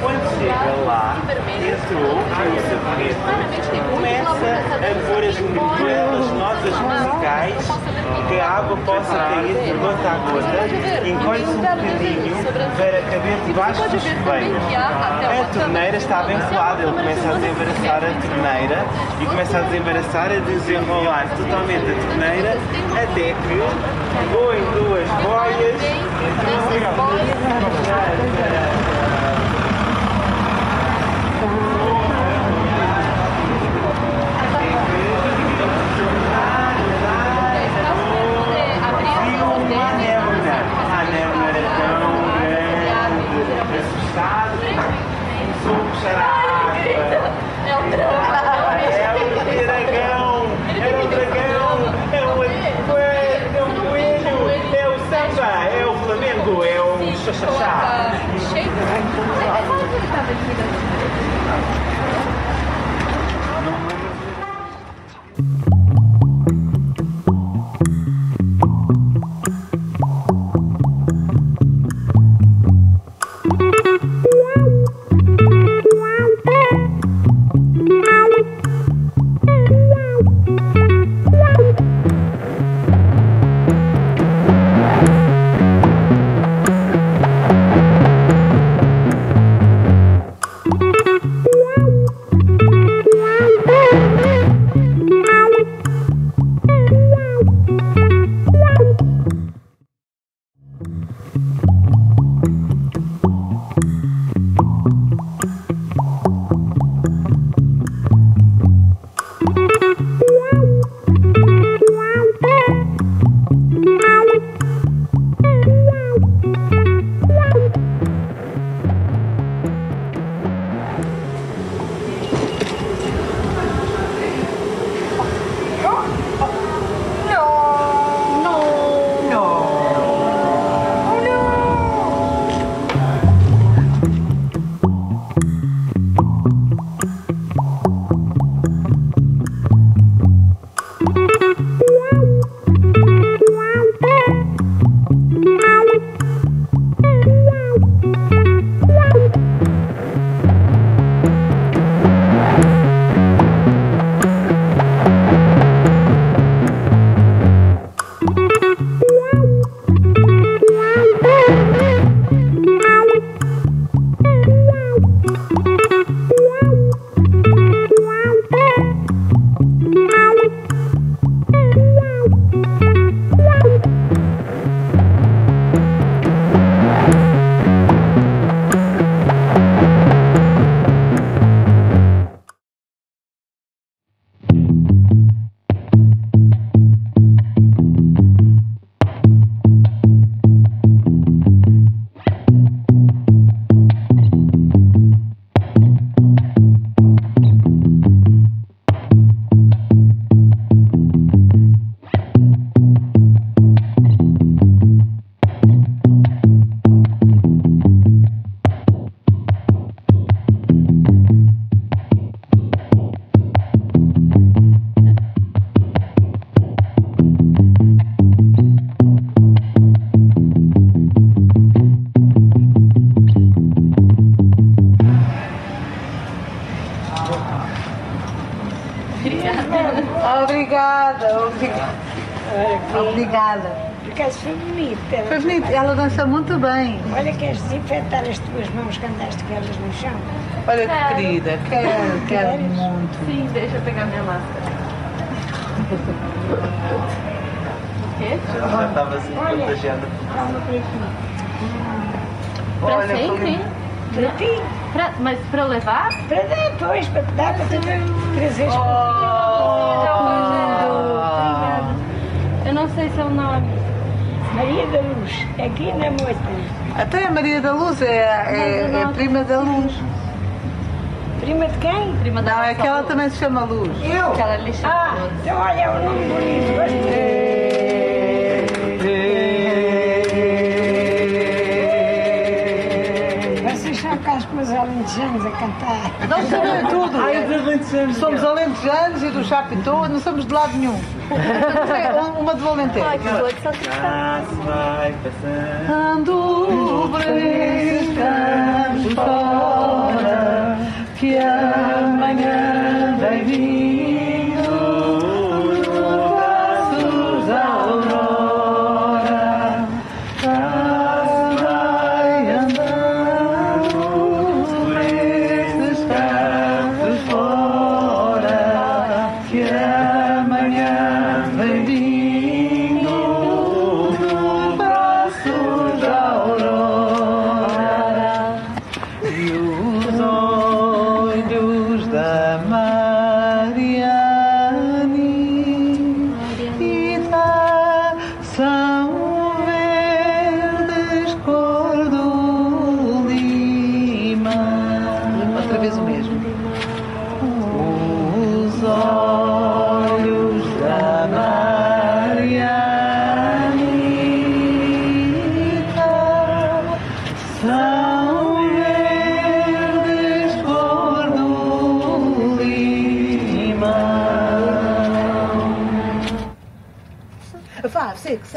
Quando chega lá, esse outro sabonete começa a pôr as micronas notas musicais que a água possa cair de gota a gota, encolhe-se bocadinho para caber debaixo do espelho. A torneira está abençoada, ele começa a desembaraçar a torneira e começa a desembaraçar, a desenrolar totalmente a torneira até que põe duas boias. Obrigada. Por acaso foi bonita. Foi bonita, ela dança muito bem. Olha, queres desinfetar as tuas mãos que andaste com elas no chão? Olha, claro. Querida, quero muito. Sim, deixa eu pegar a minha máscara. O quê? Já estava assim contagiada. Calma por aqui. Para sempre, hein? Para ti. Mas para levar? Para depois, para dar, para tu trazeres para ti. Não sei seu nome. Maria da Luz, aqui na Moita. Até a Maria da Luz é prima da Luz. Prima de quem? Prima da Luz. É que ela também se chama Luz. Eu? Que ela lhe chama Luz. Então olha o nome bonito, gostei. Vocês são cá com os alentejanos a cantar. Nós somos tudo. Somos alentejanos e do Chapitão, não somos de lado nenhum. Uma do Alentejo. Ai, que boa, que só que está. Ando fora, que amanhã vai vindo nos braços da aurora. Vai andando por esses cantos fora, que amanhã vai vindo nos braços da aurora. E os olhos da Marianita são verdes cor do lima. Outra vez o mesmo. Os olhos da Marianita são verdes cor do limão. 5, 6, 7.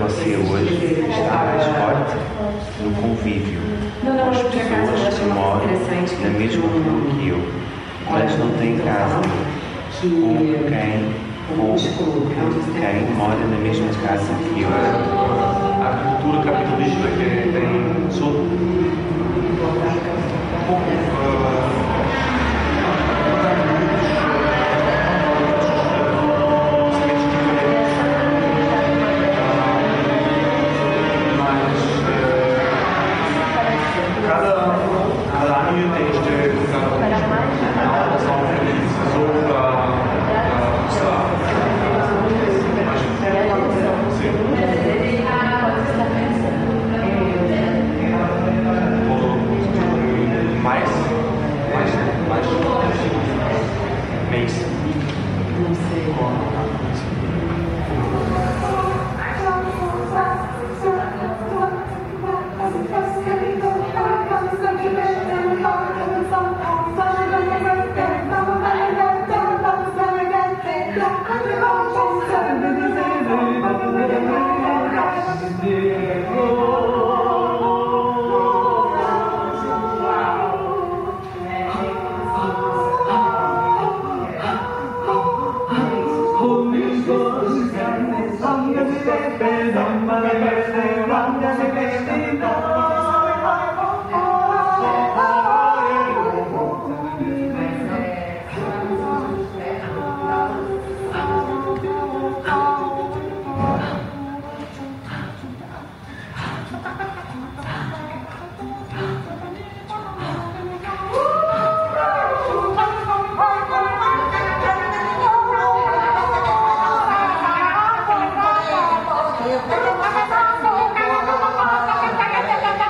você hoje está mais forte no convívio com as pessoas que moram na mesma rua que eu, mas não tem casa com quem mora na mesma casa que eu. A cultura capitalista que tem